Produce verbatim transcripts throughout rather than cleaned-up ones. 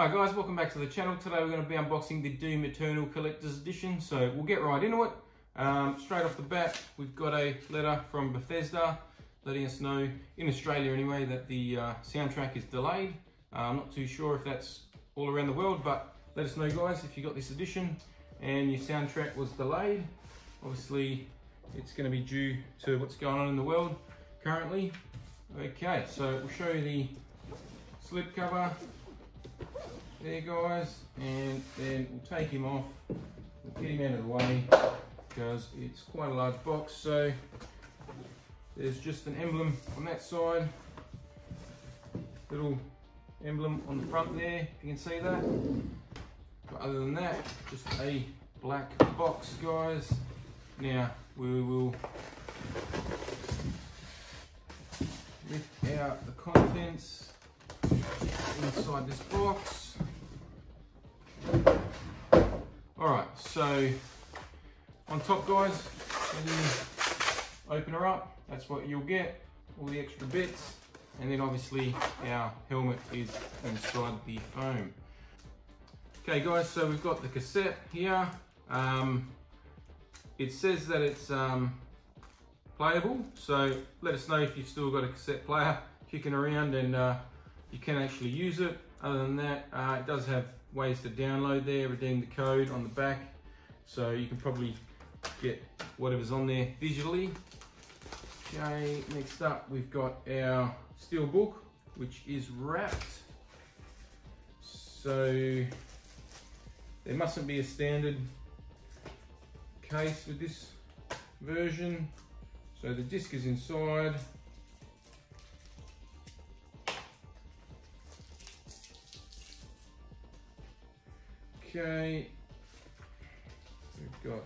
Hi guys, welcome back to the channel. Today we're going to be unboxing the Doom Eternal Collector's Edition, so we'll get right into it. Um, straight off the bat, we've got a letter from Bethesda letting us know, in Australia anyway, that the uh, soundtrack is delayed. Uh, I'm not too sure if that's all around the world, but let us know guys if you got this edition and your soundtrack was delayed. Obviously it's going to be due to what's going on in the world currently. Okay, so we'll show you the slipcover there guys, and then we'll take him off, we'll get him out of the way because it's quite a large box. So there's just an emblem on that side, little emblem on the front there, if you can see that. But other than that, just a black box guys. Now we will lift out the contents inside this box. Alright, so on top guys, when you open her up, that's what you'll get, all the extra bits, and then obviously our helmet is inside the foam. Okay guys, so we've got the cassette here. Um, it says that it's um, playable, so let us know if you've still got a cassette player kicking around and uh, you can actually use it. Other than that, uh, it does have ways to download there, redeem the code on the back, so you can probably get whatever's on there digitally. Okay, next up we've got our steel book, which is wrapped, so there mustn't be a standard case with this version. So the disc is inside. Okay, we've got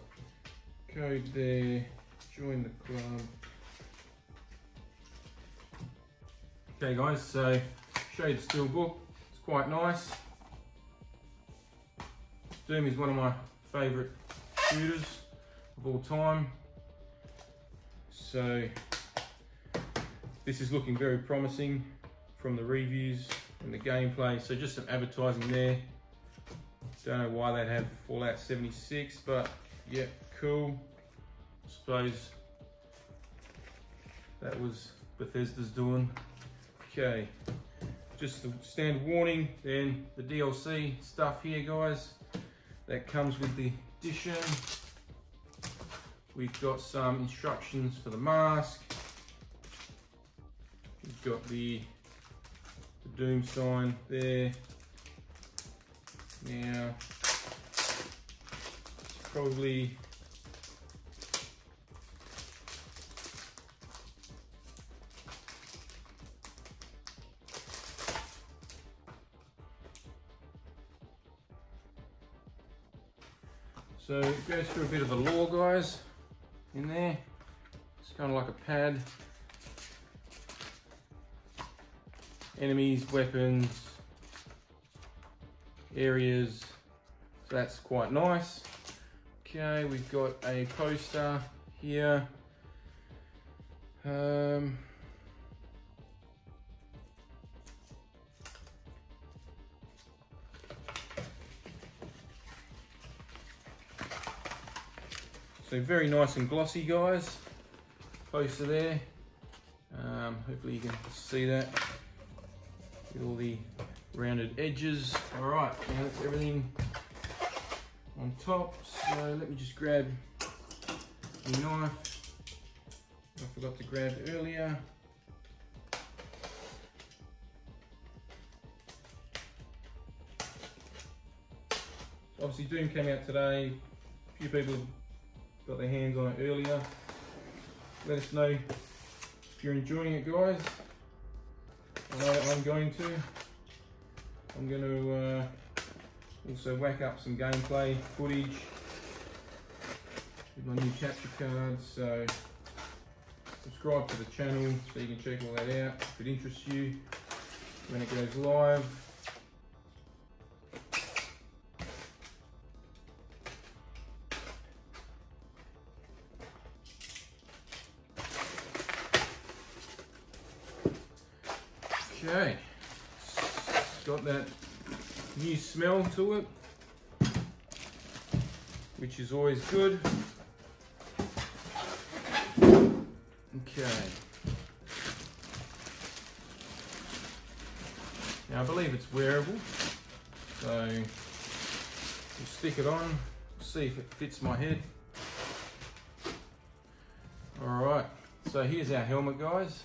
code there, join the club. Okay guys, so show you the steel book, it's quite nice. Doom is one of my favourite shooters of all time, so this is looking very promising from the reviews and the gameplay. So just some advertising there. Don't know why they'd have Fallout seventy-six, but yeah, cool. I suppose that was Bethesda's doing. Okay, just the standard warning, then the D L C stuff here guys, that comes with the edition. We've got some instructions for the mask. We've got the, the Doom sign there. Now, it's probably so it goes through a bit of the lore, guys, in there. It's kind of like a pad. Enemies, weapons, areas, so that's quite nice. Okay, we've got a poster here. Um, so very nice and glossy guys, poster there. Um, hopefully you can see that with all the rounded edges. All right, now that's everything on top. So let me just grab the knife I forgot to grab earlier. Obviously Doom came out today. A few people got their hands on it earlier. Let us know if you're enjoying it guys. I know I'm going to. I'm going to uh, also whack up some gameplay footage with my new capture card, so subscribe to the channel so you can check all that out if it interests you when it goes live. Okay. Got that new smell to it, which is always good. Okay. Now I believe it's wearable, so we'll stick it on, see if it fits my head. Alright, so here's our helmet, guys.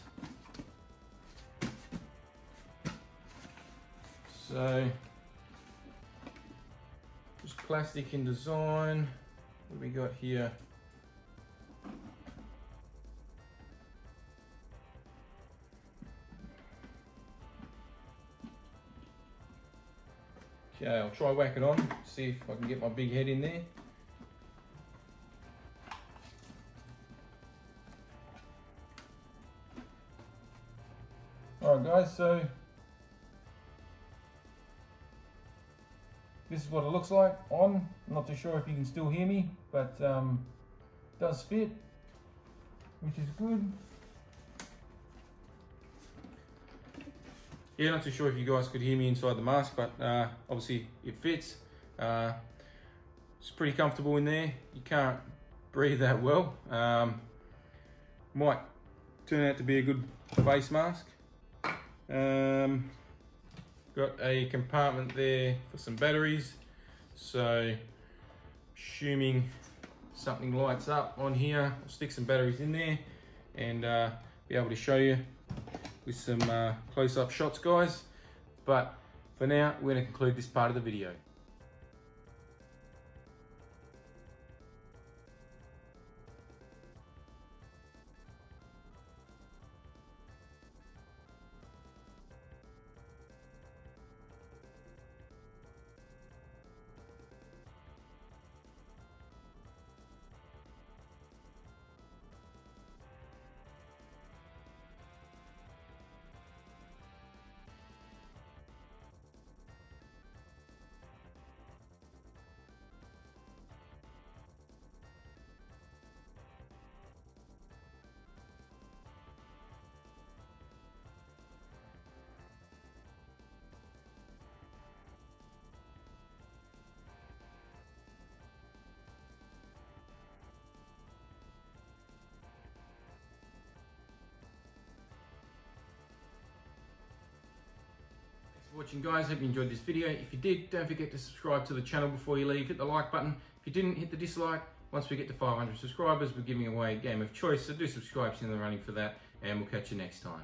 So, just plastic in design. What we got here? Okay, I'll try whack it on, see if I can get my big head in there. Alright guys, so this is what it looks like on. I'm not too sure if you can still hear me, but um, it does fit, which is good. Yeah, not too sure if you guys could hear me inside the mask, but uh, obviously it fits. Uh, it's pretty comfortable in there. You can't breathe that well. Um, might turn out to be a good face mask. Um, got a compartment there for some batteries, so assuming something lights up on here, I'll stick some batteries in there and uh, be able to show you with some uh, close-up shots, guys. But for now, we're going to conclude this part of the video. Watching, guys, hope you enjoyed this video. If you did, don't forget to subscribe to the channel before you leave. Hit the like button. If you didn't, hit the dislike. Once we get to five hundred subscribers, we're giving away a game of choice, so do subscribe, it's in the running for that, and we'll catch you next time.